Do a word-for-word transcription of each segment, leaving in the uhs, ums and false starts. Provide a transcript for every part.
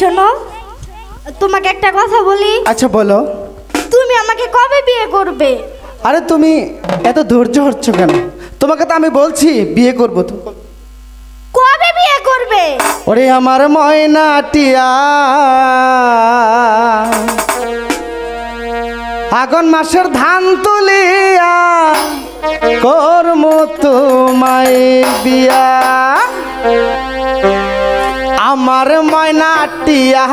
শোনো, তোমাকে একটা কথা বলি। আচ্ছা বলো। তুমি আমাকে কবে বিয়ে করবে? আরে তুমি এত ধৈর্য হচ্ছ কেন? তোমাকে তো আমি বলছি বিয়ে করব। তো কবে বিয়ে করবে? ওরে আমার ময়না টিয়া, আগন মাসের ধান তুলিয়া করম তোমায় বিয়া। আমার ময়না টিয়া,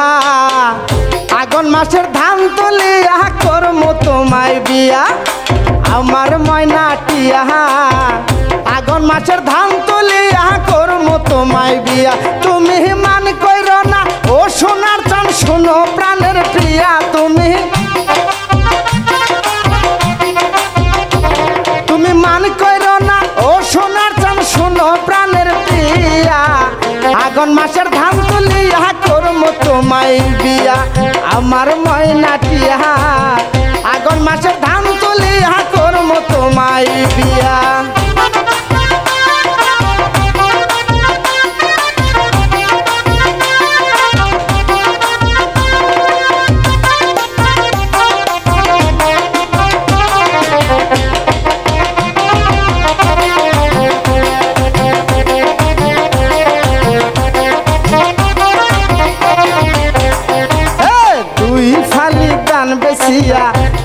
আগন মাসের ধান তুলিয়া করম তোমায় বিয়া। আমার ময়না টিয়া, আগন মাসের ধান তুলিয়া করম তোমায় বিয়া। তুমি মান কইরো না ও সোনার চান, শোনো প্রাণের প্রিয়া, তুমি তুমি মান কইরো না ও সোনার চান, শোনো প্রাণের প্রিয়া। আগন মাসের ধান তুলিয়া করম তোমায় বিয়া। আমার ময়না টিয়া, আগন মাসের ধান তুলিয়া করম তোমায় বিয়া।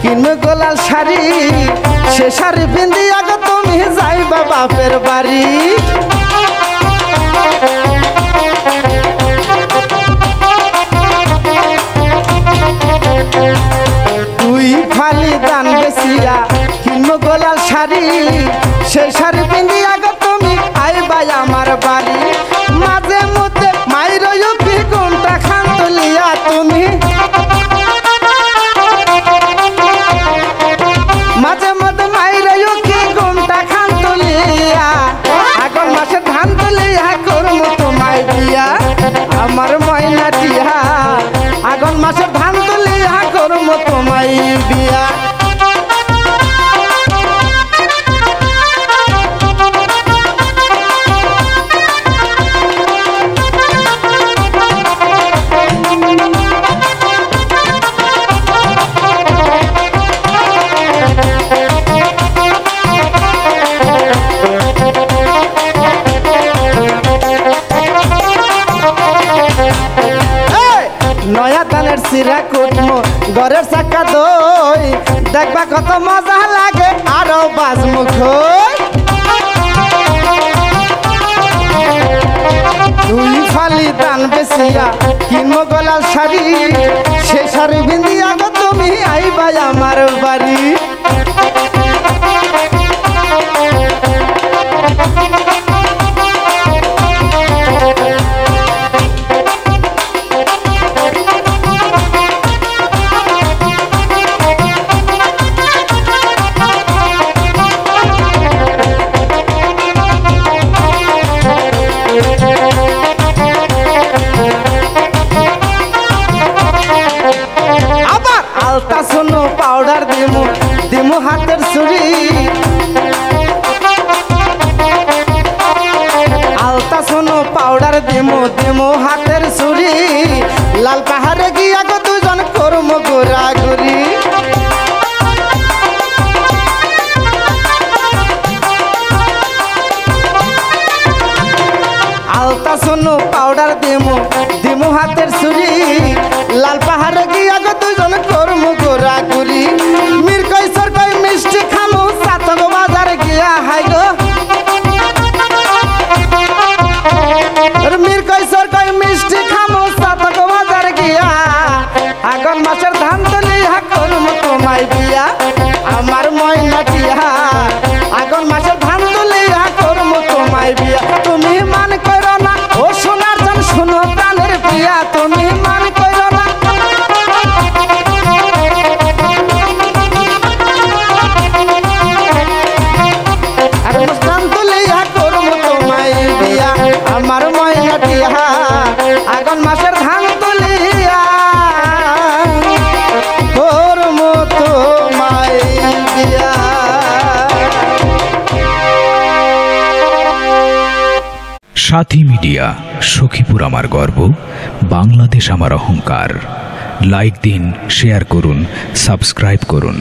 কিনবে গোলাল শাড়ি, সে শাড়ি পিন্দিয়া গো তুমি যাইবা বাপের বাড়ি। তুই খালি দান বেশিয়া, কিনবে গোলাল শাড়ি, সে শাড়ি পিন্দিয়া গো তুমি আইবা আমার বাড়ি। মাঝে মধ্যে মাইরও কি কোনটা খান তুলিয়া তুমি, মাঝে মধ্যে মাইরা কি ঘুমটা খান তুলিয়া। আগন মাসে ধান তুলিয়া করম তোমায় বিয়া। আমার ময়না টিয়া, আগন মাসে ধান তুলিয়া করম তোমায় বিয়া। সিরা কুটমো ঘরের চাকা দই, দেখবা কত মজা লাগে আরো বাজমুখ। তুই খালি দান বেশিয়া, কিনবো গোলাল শাড়ি, সে শাড়ি বিন্দিয়া গো তুমি আইবা আমার বাড়ি। পাউডার দিমু দিমু হাতের ছুরি, আলতা সোনো পাউডার দিমু দিমু হাতের ছুরি। লাল পাহাড়ে গিয়া গো দুজন করম ঘোরাঘুরি। আলতা সোনো পাউডার দিমু দিমু হাতের ছুরি, লাল পাহাড়ে গিয়া গো দুজন করম ঘোরাঘুরি। মির কই সর কই মিষ্টি খামু সাতক বাজার গিয়া, হাই গো মির কই সর কই মিষ্টি খামু সাতক বাজার গিয়া। আগন মাসের ধান তুলিয়া করম তোমায় বিয়া। আমার ময়না টিয়া, আগন মাসের ধান তুলিয়া করম তোমায় বিয়া। তুমি মান করো না ও সোনার জান, শোনো প্রাণের প্রিয়া, তুমি মান করো না। আমার ময়না টিয়া, আগন মাসের ধান তুলিয়া করম তোমায় বিয়া। সাথী মিডিয়া সখীপুর আমার গর্ব বাংলাদেশ আমার অহংকার। লাইক দিন, শেয়ার করুন, সাবস্ক্রাইব করুন।